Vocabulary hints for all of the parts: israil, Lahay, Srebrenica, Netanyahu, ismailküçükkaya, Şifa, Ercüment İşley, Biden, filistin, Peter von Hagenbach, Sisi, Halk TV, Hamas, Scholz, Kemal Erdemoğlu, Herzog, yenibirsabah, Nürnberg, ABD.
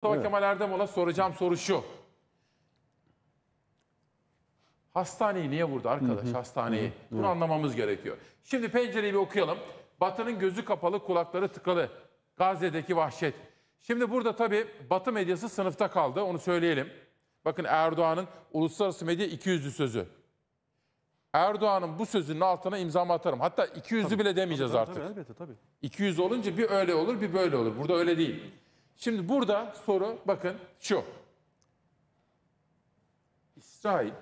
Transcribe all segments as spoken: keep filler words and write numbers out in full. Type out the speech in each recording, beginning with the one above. Sonra evet. Kemal Erdemoğlu'na soracağım soru şu. Hastaneyi niye vurdu arkadaş? Hı hı. Hastaneyi. Hı hı. Bunu hı. anlamamız gerekiyor. Şimdi pencereyi bir okuyalım. Batı'nın gözü kapalı, kulakları tıkalı. Gazze'deki vahşet. Şimdi burada tabii Batı medyası sınıfta kaldı. Onu söyleyelim. Bakın Erdoğan'ın uluslararası medya iki yüzlü sözü. Erdoğan'ın bu sözünün altına imzamı atarım. Hatta iki yüzlü bile demeyeceğiz tabii, tabii, artık. Elbette tabii. iki yüz olunca bir öyle olur, bir böyle olur. Burada öyle değil. Şimdi burada soru bakın şu. İsrail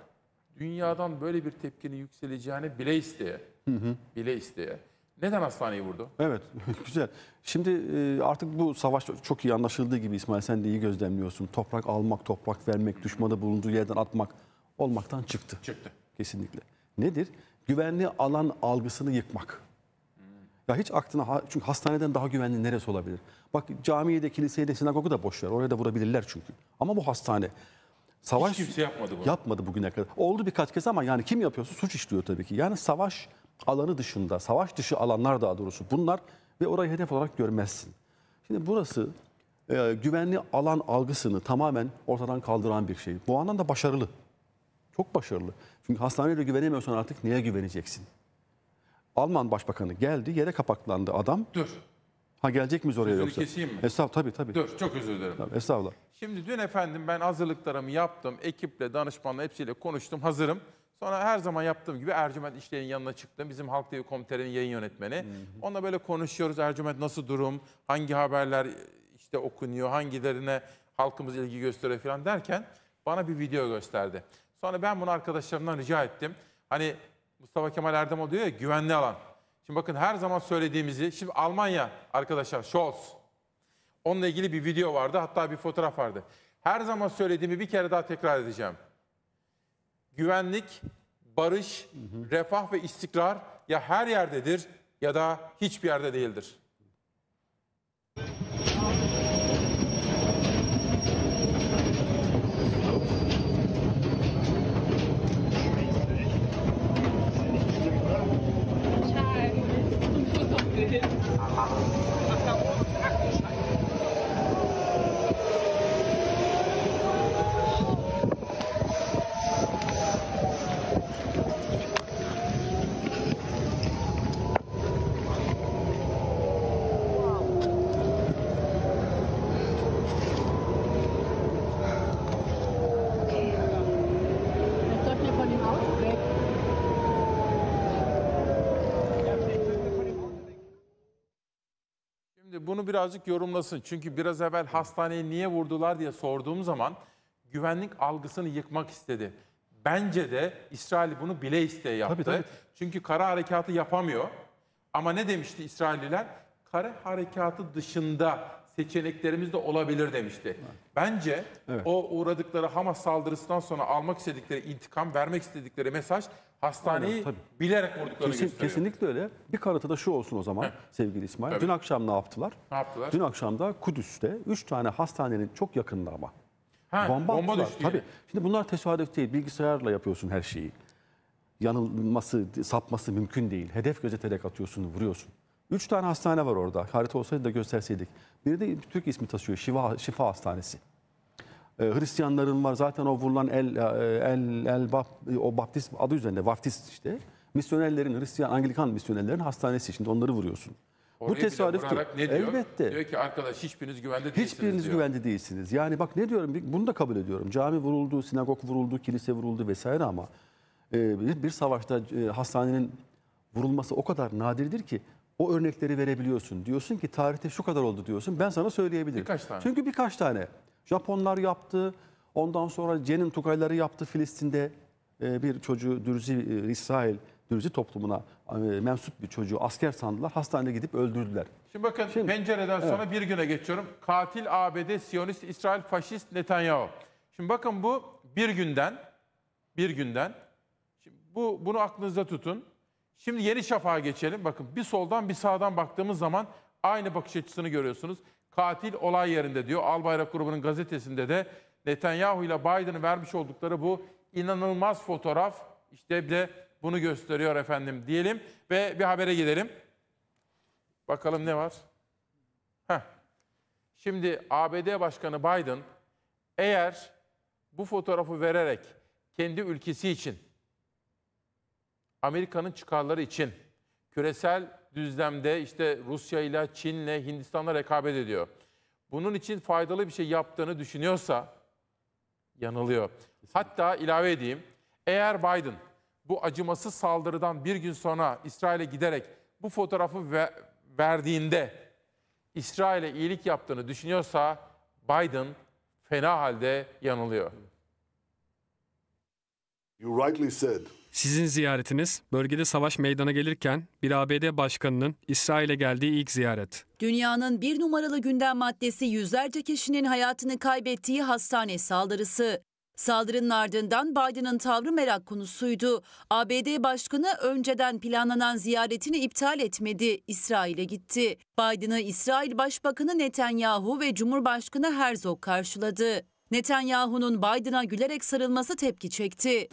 dünyadan böyle bir tepkinin yükseleceğini bile isteye. Hı hı. Bile isteye. Neden hastaneyi vurdu? Evet, güzel. Şimdi artık bu savaş çok iyi anlaşıldığı gibi İsmail, sen de iyi gözlemliyorsun. Toprak almak, toprak vermek, düşmanı bulunduğu yerden atmak olmaktan çıktı. Çıktı. Kesinlikle. Nedir? Güvenli alan algısını yıkmak. Ya hiç aklına, çünkü hastaneden daha güvenli neresi olabilir? Bak camiye de, kiliseye de, sinagogu da boş ver. Oraya da vurabilirler çünkü. Ama bu hastane. Savaş hiç kimse yapmadı bunu. Yapmadı bugüne kadar. Oldu birkaç kez ama yani kim yapıyorsa suç işliyor tabii ki. Yani savaş alanı dışında, savaş dışı alanlar daha doğrusu bunlar ve orayı hedef olarak görmezsin. Şimdi burası e, güvenli alan algısını tamamen ortadan kaldıran bir şey. Bu anlamda başarılı. Çok başarılı. Çünkü hastaneye güvenemiyorsan artık neye güveneceksin? Alman başbakanı geldi, yere kapaklandı adam. Dur. Ha gelecek miyiz oraya yoksa? Keseyim mi? Estağfurullah, tabii tabii. Dur, çok özür dilerim. Tabii, estağfurullah. Şimdi dün efendim ben hazırlıklarımı yaptım. Ekiple, danışmanla hepsiyle konuştum. Hazırım. Sonra her zaman yaptığım gibi Ercüment İşley'in yanına çıktım. Bizim Halk T V komiterinin yayın yönetmeni. Hı hı. Onunla böyle konuşuyoruz. Ercüment nasıl durum? Hangi haberler işte okunuyor? Hangilerine halkımız ilgi gösteriyor falan derken bana bir video gösterdi. Sonra ben bunu arkadaşlarımdan rica ettim. Hani Mustafa Kemal Erdemoğlu diyor ya, güvenli alan. Şimdi bakın her zaman söylediğimizi. Şimdi Almanya arkadaşlar, Scholz. Onunla ilgili bir video vardı. Hatta bir fotoğraf vardı. Her zaman söylediğimi bir kere daha tekrar edeceğim. Güvenlik, barış, hı hı. refah ve istikrar ya her yerdedir ya da hiçbir yerde değildir. Bunu birazcık yorumlasın. Çünkü biraz evvel hastaneye niye vurdular diye sorduğum zaman güvenlik algısını yıkmak istedi. Bence de İsrail bunu bile isteye yaptı. Tabii, tabii. Çünkü kara harekatı yapamıyor. Ama ne demişti İsrailliler? Kara harekatı dışında seçeneklerimiz de olabilir demişti. Bence evet. o uğradıkları Hamas saldırısından sonra almak istedikleri intikam, vermek istedikleri mesaj hastaneyi aynen, bilerek vurduklarını Kesin, gösteriyor. Kesinlikle öyle. Bir kanıtı da şu olsun o zaman. Heh. Sevgili İsmail. Tabii. Dün akşam ne yaptılar? Ne yaptılar? Dün akşam da Kudüs'te üç tane hastanenin çok yakınında ama. Ha, bomba bomba düştü. Tabii. Şimdi bunlar tesadüf değil. Bilgisayarla yapıyorsun her şeyi. Yanılması, sapması mümkün değil. Hedef gözeterek atıyorsun, vuruyorsun. Üç tane hastane var orada. Harita olsaydı da gösterseydik. Biri de Türk ismi taşıyor. Şifa, Şifa Hastanesi. Ee, Hristiyanların var. Zaten o vurulan el, el, el bab, o baptist adı üzerinde. Baptist işte. Misyonerlerin, Hristiyan, Anglikan misyonerlerin hastanesi. Şimdi onları vuruyorsun. Oraya bu tesadüf ne diyor? Elbette. Diyor ki arkadaş hiçbiriniz güvende değilsiniz. Hiçbiriniz diyor. güvende değilsiniz. Yani bak ne diyorum? Bunu da kabul ediyorum. Cami vuruldu, sinagog vuruldu, kilise vuruldu vesaire ama e, bir, bir savaşta e, hastanenin vurulması o kadar nadirdir ki o örnekleri verebiliyorsun. Diyorsun ki tarihte şu kadar oldu diyorsun. Ben sana söyleyebilirim. Birkaç tane. Çünkü birkaç tane. Japonlar yaptı. Ondan sonra Cenin Tugayları yaptı. Filistin'de bir çocuğu Dürzi, İsrail Dürzi toplumuna mensup bir çocuğu asker sandılar. Hastaneye gidip öldürdüler. Şimdi bakın Şimdi, pencereden evet. sonra bir güne geçiyorum. Katil A B D, Siyonist, İsrail, Faşist, Netanyahu. Şimdi bakın bu bir günden bir günden. Şimdi bu bunu aklınızda tutun. Şimdi Yeni Şafak'a geçelim. Bakın bir soldan bir sağdan baktığımız zaman aynı bakış açısını görüyorsunuz. Katil olay yerinde diyor. Albayrak grubunun gazetesinde de Netanyahu ile Biden'ın vermiş oldukları bu inanılmaz fotoğraf işte bir de bunu gösteriyor efendim diyelim ve bir habere gidelim. Bakalım ne var? Heh. Şimdi A B D Başkanı Biden eğer bu fotoğrafı vererek kendi ülkesi için, Amerika'nın çıkarları için, küresel düzlemde işte Rusya ile, Çin ile, Hindistan'la rekabet ediyor. Bunun için faydalı bir şey yaptığını düşünüyorsa yanılıyor. Hatta ilave edeyim, eğer Biden bu acımasız saldırıdan bir gün sonra İsrail'e giderek bu fotoğrafı ver, verdiğinde İsrail'e iyilik yaptığını düşünüyorsa Biden fena halde yanılıyor. You rightly said. Sizin ziyaretiniz bölgede savaş meydana gelirken bir A B D başkanının İsrail'e geldiği ilk ziyaret. Dünyanın bir numaralı gündem maddesi yüzlerce kişinin hayatını kaybettiği hastane saldırısı. Saldırının ardından Biden'ın tavrı merak konusuydu. A B D Başkanı önceden planlanan ziyaretini iptal etmedi, İsrail'e gitti. Biden'ı İsrail Başbakanı Netanyahu ve Cumhurbaşkanı Herzog karşıladı. Netanyahu'nun Biden'a gülerek sarılması tepki çekti.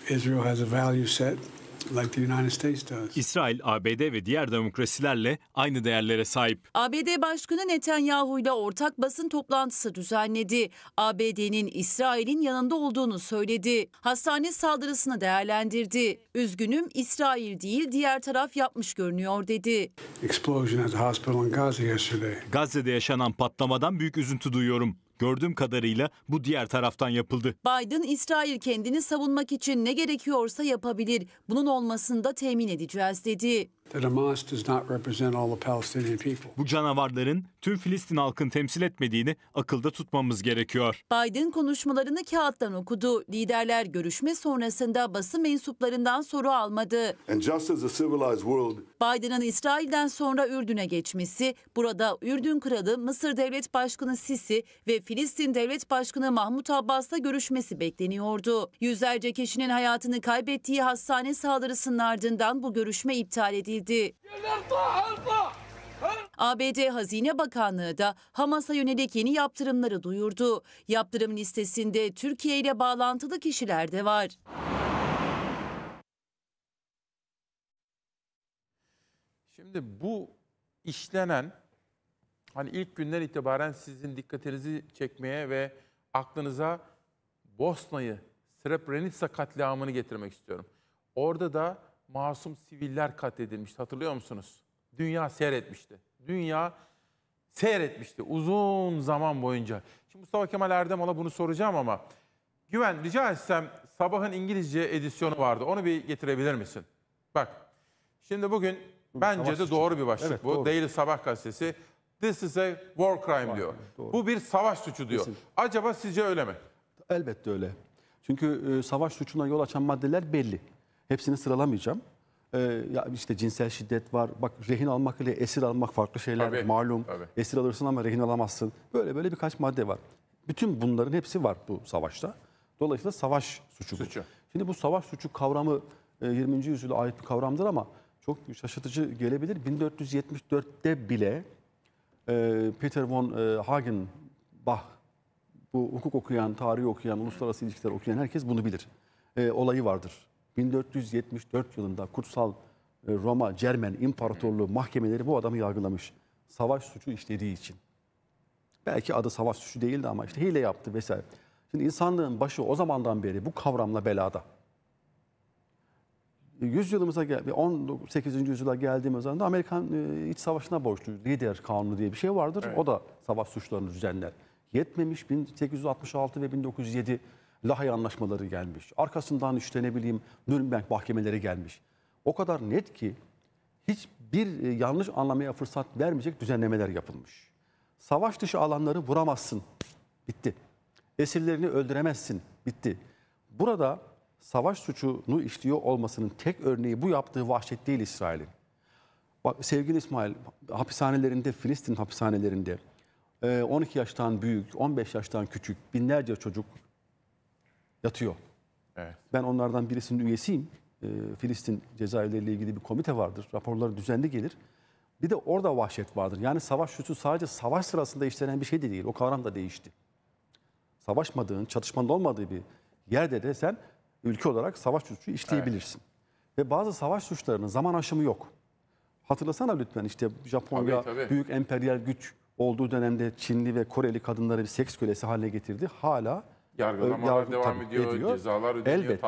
İsrail, A B D ve diğer demokrasilerle aynı değerlere sahip. A B D Başkanı Netanyahu ile ortak basın toplantısı düzenledi. A B D'nin İsrail'in yanında olduğunu söyledi. Hastane saldırısını değerlendirdi. Üzgünüm, İsrail değil diğer taraf yapmış görünüyor dedi. Gazze'de yaşanan patlamadan büyük üzüntü duyuyorum. Gördüğüm kadarıyla bu diğer taraftan yapıldı. Biden, İsrail kendini savunmak için ne gerekiyorsa yapabilir. Bunun olmasını da temin edeceğiz dedi. Bu canavarların tüm Filistin halkını temsil etmediğini akılda tutmamız gerekiyor. Biden konuşmalarını kağıttan okudu. Liderler görüşme sonrasında basın mensuplarından soru almadı. World... Biden'ın İsrail'den sonra Ürdün'e geçmesi, burada Ürdün Kralı Mısır Devlet Başkanı Sisi ve Filistin Devlet Başkanı Mahmut Abbas'la görüşmesi bekleniyordu. Yüzlerce kişinin hayatını kaybettiği hastane saldırısının ardından bu görüşme iptal edildi. A B D Hazine Bakanlığı da Hamas'a yönelik yeni yaptırımları duyurdu. Yaptırım listesinde Türkiye ile bağlantılı kişiler de var. Şimdi bu işlenen, hani ilk günden itibaren sizin dikkatinizi çekmeye ve aklınıza Bosna'yı, Srebrenica katliamını getirmek istiyorum. Orada da masum siviller katledilmişti, hatırlıyor musunuz? Dünya seyretmişti. Dünya seyretmişti uzun zaman boyunca. Şimdi Mustafa Kemal Erdemoğlu'na bunu soracağım ama Güven, rica etsem Sabah'ın İngilizce edisyonu vardı. Onu bir getirebilir misin? Bak, şimdi bugün bence de doğru bir başlık, evet, bu. Doğru. Daily Sabah gazetesi "This is a war crime" diyor. Doğru. Bu bir savaş suçu diyor. Kesin. Acaba sizce öyle mi? Elbette öyle. Çünkü savaş suçuna yol açan maddeler belli. Hepsini sıralamayacağım. Ee, ya işte cinsel şiddet var. Bak, rehin almak ile esir almak farklı şeyler, tabii, malum. Tabii. Esir alırsın ama rehin alamazsın. Böyle böyle birkaç madde var. Bütün bunların hepsi var bu savaşta. Dolayısıyla savaş suçu. suçu. Şimdi bu savaş suçu kavramı yirminci yüzyıla ait bir kavramdır ama çok şaşırtıcı gelebilir. bin dört yüz yetmiş dört'te bile Peter von Hagenbach, bu hukuk okuyan, tarihi okuyan, uluslararası ilişkiler okuyan herkes bunu bilir. E, olayı vardır. bin dört yüz yetmiş dört yılında Kutsal Roma Cermen İmparatorluğu mahkemeleri bu adamı yargılamış. Savaş suçu işlediği için. Belki adı savaş suçu değildi ama işte hile yaptı vesaire. Şimdi insanlığın başı o zamandan beri bu kavramla belada. yüzyılımıza, on sekizinci yüzyıla geldiğimiz zaman da Amerikan İç Savaşı'na borçlu. Lider Kanunu diye bir şey vardır. Evet. O da savaş suçlarını düzenler. Yetmemiş, bin sekiz yüz altmış altı ve bin dokuz yüz yedi Lahay anlaşmaları gelmiş. Arkasından işte ne bileyim Nürnberg mahkemeleri gelmiş. O kadar net ki hiçbir yanlış anlamaya fırsat vermeyecek düzenlemeler yapılmış. Savaş dışı alanları vuramazsın. Bitti. Esirlerini öldüremezsin. Bitti. Burada savaş suçunu işliyor olmasının tek örneği bu yaptığı vahşet değil İsrail'in. Bak sevgili İsmail, hapishanelerinde, Filistin hapishanelerinde on iki yaştan büyük, on beş yaştan küçük binlerce çocuk yatıyor. Evet. Ben onlardan birisinin üyesiyim. E, Filistin cezaevleriyle ilgili bir komite vardır. Raporları düzenli gelir. Bir de orada vahşet vardır. Yani savaş suçu sadece savaş sırasında işlenen bir şey de değil. O kavram da değişti. Savaşmadığın, çatışmanın olmadığı bir yerde de sen ülke olarak savaş suçu işleyebilirsin. Evet. Ve bazı savaş suçlarının zaman aşımı yok. Hatırlasana lütfen, işte Japonya tabii, tabii. büyük emperyal güç olduğu dönemde Çinli ve Koreli kadınları bir seks kölesi haline getirdi. Hala yargılamalar devam ediyor, ediyor. Cezalar ödeniyor, elbette.